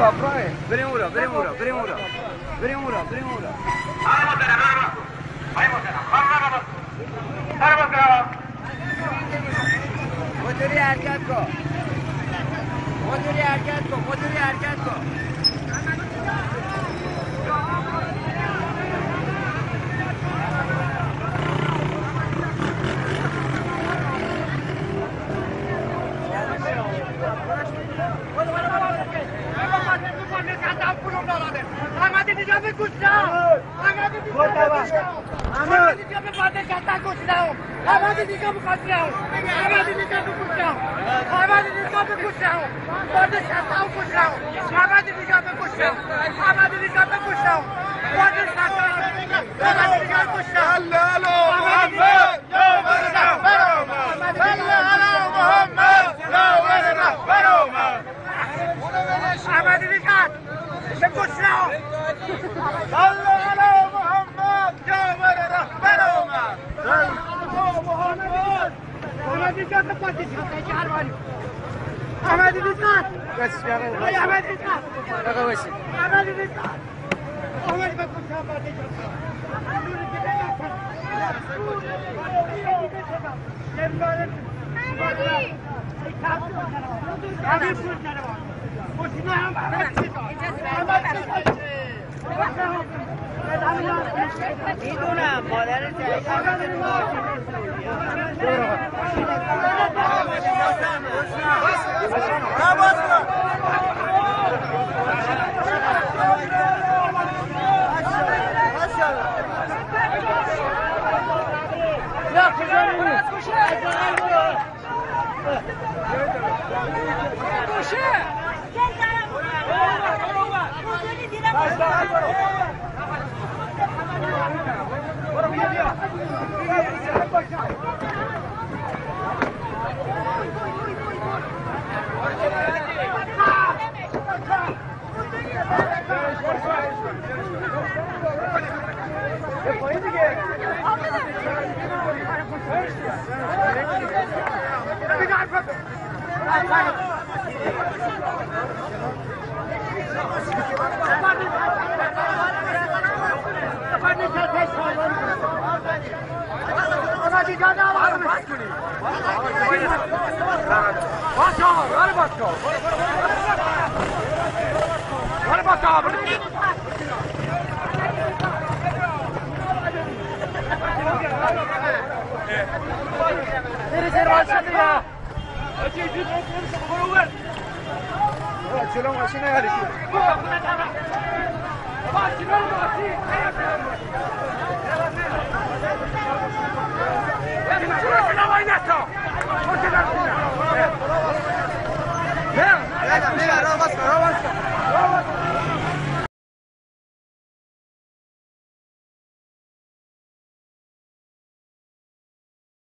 براهيم بريمورا مديري حركاتكم